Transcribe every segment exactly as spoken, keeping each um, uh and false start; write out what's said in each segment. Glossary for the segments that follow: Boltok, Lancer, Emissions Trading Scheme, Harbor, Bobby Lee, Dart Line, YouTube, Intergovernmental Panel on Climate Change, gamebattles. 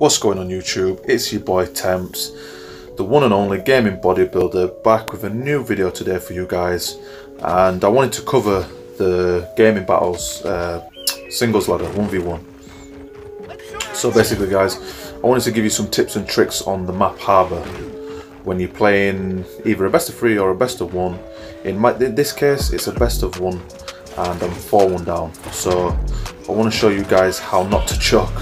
What's going on YouTube? It's your boy Temps, the one and only gaming bodybuilder, back with a new video today for you guys. And I wanted to cover the gaming battles uh, singles ladder one v one. So basically guys, I wanted to give you some tips and tricks on the map Harbor when you're playing either a best of three or a best of one. In, my, in this case it's a best of one and I'm four one down, so I want to show you guys how not to choke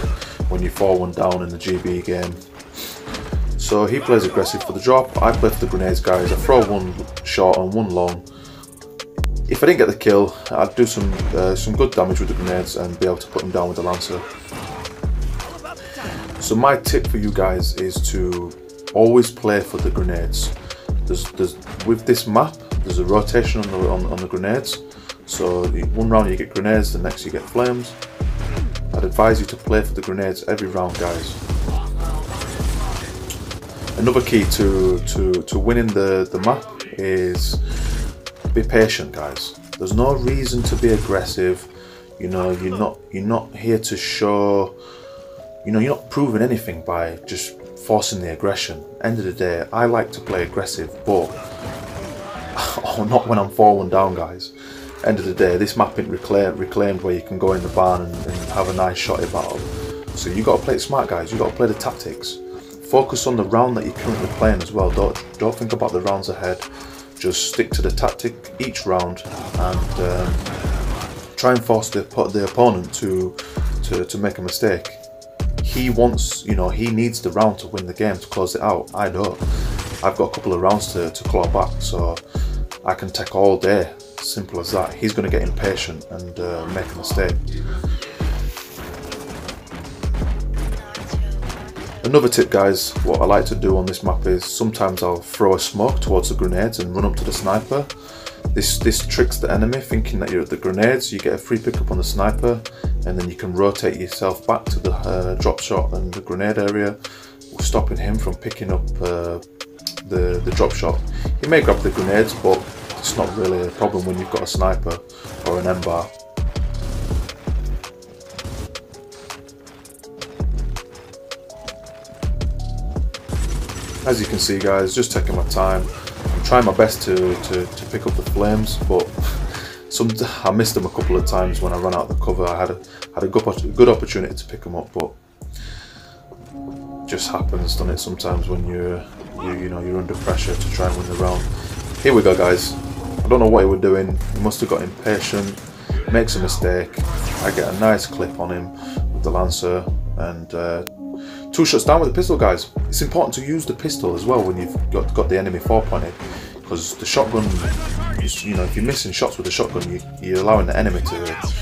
when you four one down in the G B game. So he plays aggressive for the drop, I play for the grenades guys, I throw one short and one long. If I didn't get the kill, I'd do some uh, some good damage with the grenades and be able to put him down with the Lancer. So my tip for you guys is to always play for the grenades. There's, there's, with this map, there's a rotation on the, on, on the grenades. So one round you get grenades, the next you get flames. I'd advise you to play for the grenades every round guys. Another key to, to, to winning the, the map is be patient guys. There's no reason to be aggressive. You know, you're not you're not here to show, you know, you're not proving anything by just forcing the aggression. End of the day, I like to play aggressive, but oh, not when I'm four one down guys. End of the day, this map ain't reclaimed, reclaimed where you can go in the barn and, and have a nice shotty battle. So you got to play it smart guys, you got to play the tactics. Focus on the round that you're currently playing as well, don't, don't think about the rounds ahead. Just stick to the tactic each round and um, try and force the, the opponent to, to, to make a mistake. He wants, you know, he needs the round to win the game, to close it out. I don't. I've got a couple of rounds to, to claw back, so I can take all day. Simple as that. He's going to get impatient and uh, make a mistake. Another tip guys, what I like to do on this map is sometimes I'll throw a smoke towards the grenades and run up to the sniper. This this tricks the enemy thinking that you're at the grenades, you get a free pickup on the sniper and then you can rotate yourself back to the uh, drop shot and the grenade area, stopping him from picking up uh, the, the drop shot. He may grab the grenades but it's not really a problem when you've got a sniper or an M-bar. As you can see guys, just taking my time. I'm trying my best to, to, to pick up the flames, but some, I missed them a couple of times when I ran out of the cover. I had a, had a good, good opportunity to pick them up, but just happens, doesn't it, sometimes when you're, you, you know, you're under pressure to try and win the round. Here we go guys, I don't know what he was doing, he must have got impatient, makes a mistake, I get a nice clip on him with the Lancer and uh, two shots down with the pistol guys. It's important to use the pistol as well when you've got, got the enemy four pointed, because the shotgun, you know, if you're missing shots with the shotgun you, you're allowing the enemy to,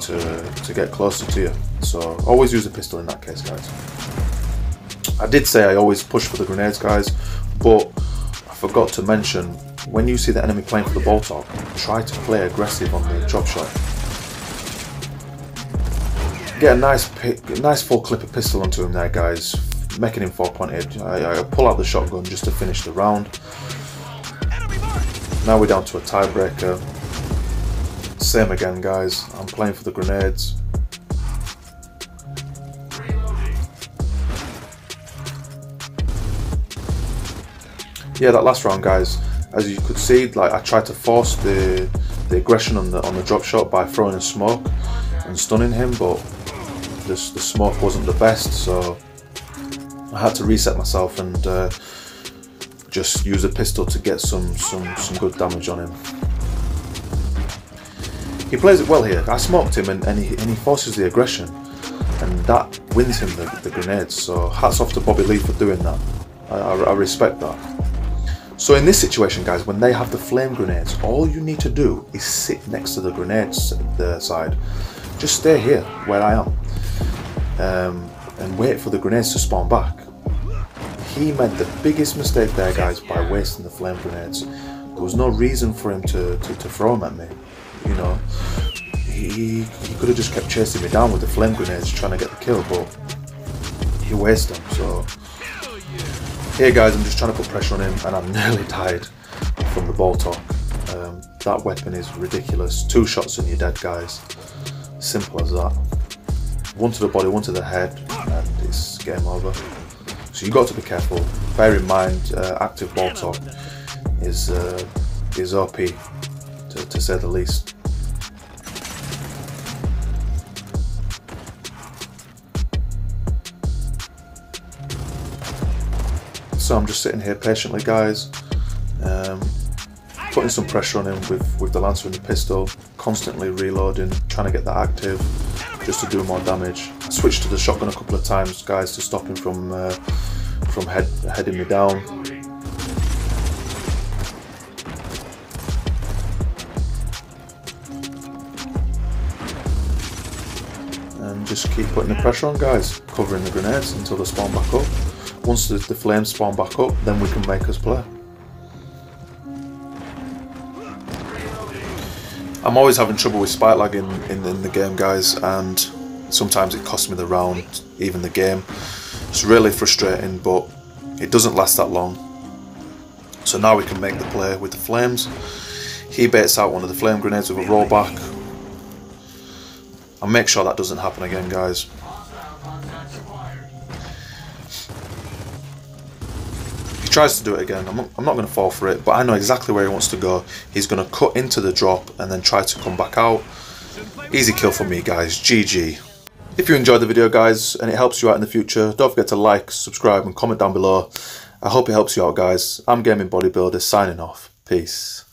to, to get closer to you, so always use the pistol in that case guys. I did say I always push for the grenades guys, but I forgot to mention, when you see the enemy playing for the Boltok, try to play aggressive on the drop shot. Get a nice pick, a nice full clip of pistol onto him there guys, making him four pointed. I, I pull out the shotgun just to finish the round. Now we're down to a tiebreaker. Same again guys, I'm playing for the grenades. Yeah, that last round guys, as you could see, like I tried to force the the aggression on the on the drop shot by throwing a smoke and stunning him, but this the smoke wasn't the best, so I had to reset myself and uh, just use a pistol to get some some some good damage on him. He plays it well here. I smoked him and, and he and he forces the aggression, and that wins him the, the grenades. So hats off to Bobby Lee for doing that. I, I, I respect that. So in this situation guys, when they have the flame grenades, all you need to do is sit next to the grenades the side. Just stay here where I am um, and wait for the grenades to spawn back. He made the biggest mistake there guys by wasting the flame grenades. There was no reason for him to, to, to throw them at me, you know. He, he could have just kept chasing me down with the flame grenades trying to get the kill, but he wasted them, so... Here guys, I'm just trying to put pressure on him and I'm nearly died from the Boltok. Um, that weapon is ridiculous. Two shots and you're dead guys. Simple as that. One to the body, one to the head, and it's it's game over. So you've got to be careful. Bear in mind, uh, active Boltok is uh, is O P, to, to say the least. So I'm just sitting here patiently, guys, um, putting some pressure on him with, with the Lancer and the pistol, constantly reloading, trying to get that active just to do more damage. I switched to the shotgun a couple of times, guys, to stop him from uh, from head, heading me down. And just keep putting the pressure on, guys, covering the grenades until they spawn back up. Once the, the flames spawn back up, then we can make us play. I'm always having trouble with spike lag in, in, in the game, guys, and sometimes it costs me the round, even the game. It's really frustrating, but it doesn't last that long. So now we can make the play with the flames. He baits out one of the flame grenades with a rollback. I'll make sure that doesn't happen again, guys. Tries to do it again. I'm not, I'm not going to fall for it, but I know exactly where he wants to go. He's going to cut into the drop and then try to come back out. Easy kill for me, guys. G G. If you enjoyed the video, guys, and it helps you out in the future, don't forget to like, subscribe and comment down below. I hope it helps you out, guys. I'm Gaming Bodybuilder signing off. Peace.